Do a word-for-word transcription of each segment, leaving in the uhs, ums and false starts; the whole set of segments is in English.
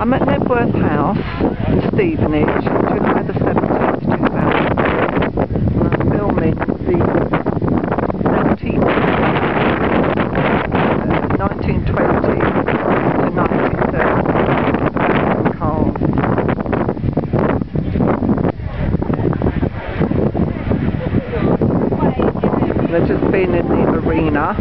I'm at Knebworth House in Stevenage, July the seventeenth, two thousand. And I'm filming the seventeenth, uh, nineteen twenty to nineteen thirty cars. They've just been in the marina.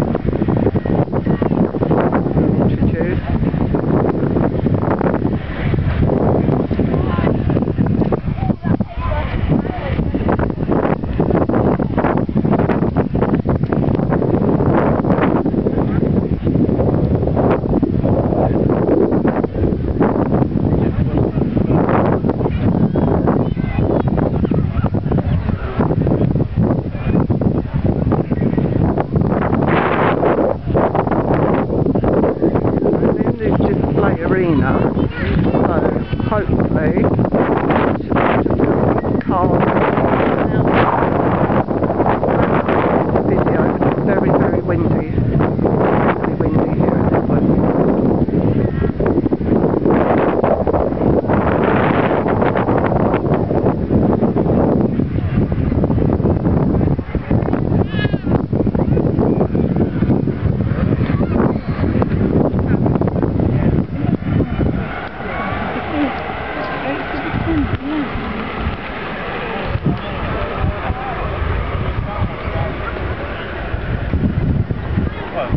Arena, so hopefully I should be able to film cars video, but it's very, very windy. Very windy here at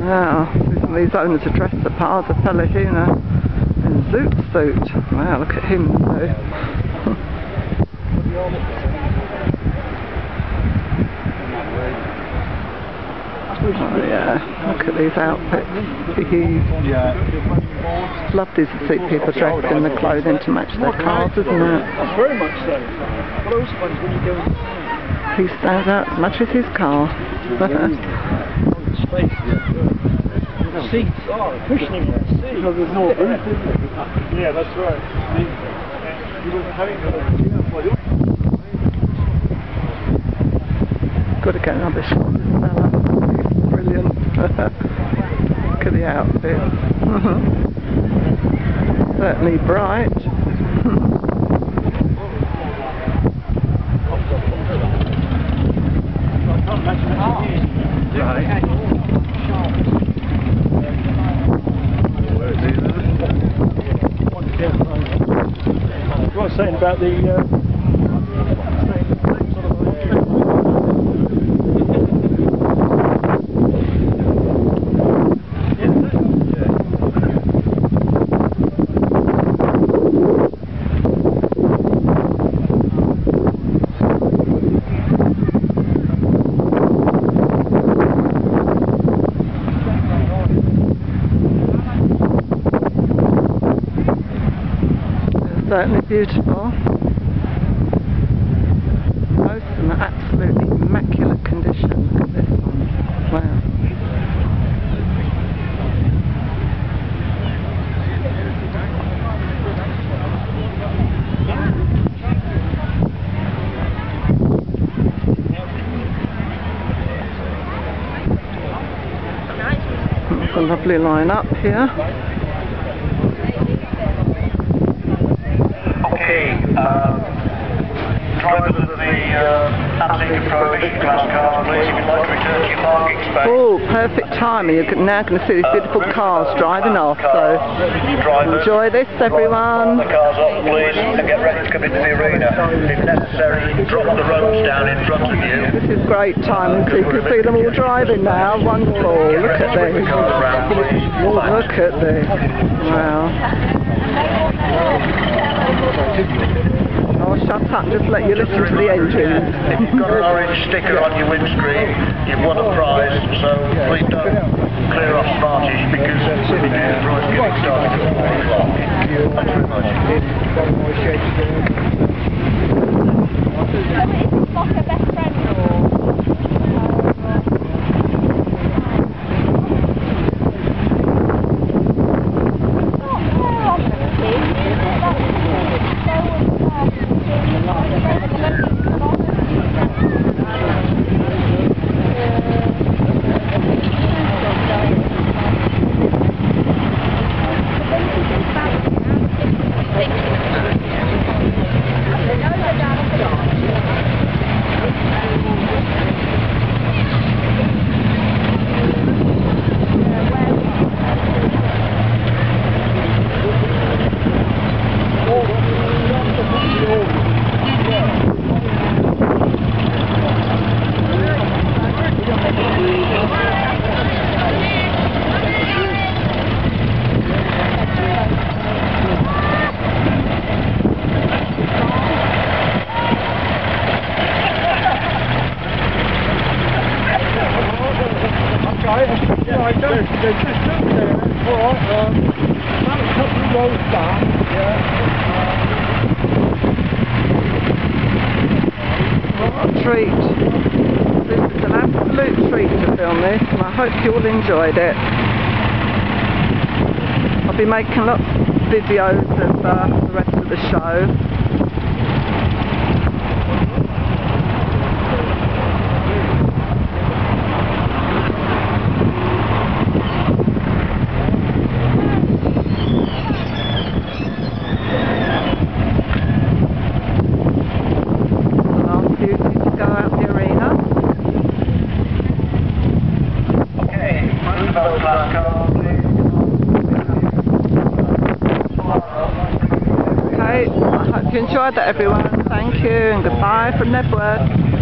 Wow, these owners are dressed apart. The fella here in a zoot suit. Wow, look at him though. Oh yeah, look at these outfits. Lovely to see people dressed in the clothing to match their cars, isn't it? Very much so. He stands out as much as his car. Space. The seats are cushioning the seats. No, there's no room. Yeah, that's right. You were having a got to get another shot. It's brilliant. Look at the outfit. Certainly bright. I was saying about the uh, certainly beautiful. Most in an absolutely immaculate condition. Look at this one. Wow. That's a lovely line up here. Uh, drivers of the uh, absolute prohibition class cars, please, if you'd like to return to your parking space. Oh, perfect timing. You're now going to see these beautiful uh, cars driving off, so drivers, enjoy this, everyone. Drive the cars off, please, and get ready to come into the arena. If necessary, drop the ropes down in front of you. This is great timing. You can see them all driving now. Wonderful. Look at this. Look at this. Wow. Oh, shut up, just let you listen to the engine. If you've got an orange sticker on your windscreen, you've won a prize, so please don't clear off smartish because the prize getting started at four o'clock. Thanks very much. Thank you. old style. What a treat. This is an absolute treat to film this, and I hope you all enjoyed it. I'll be making lots of videos of uh, the rest of the show. Okay, I hope you enjoyed that, everyone. Thank you and goodbye from Knebworth.